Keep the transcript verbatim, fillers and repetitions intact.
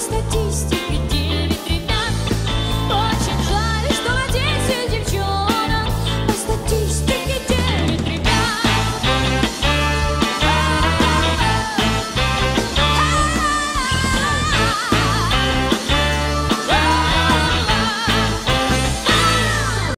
статистики.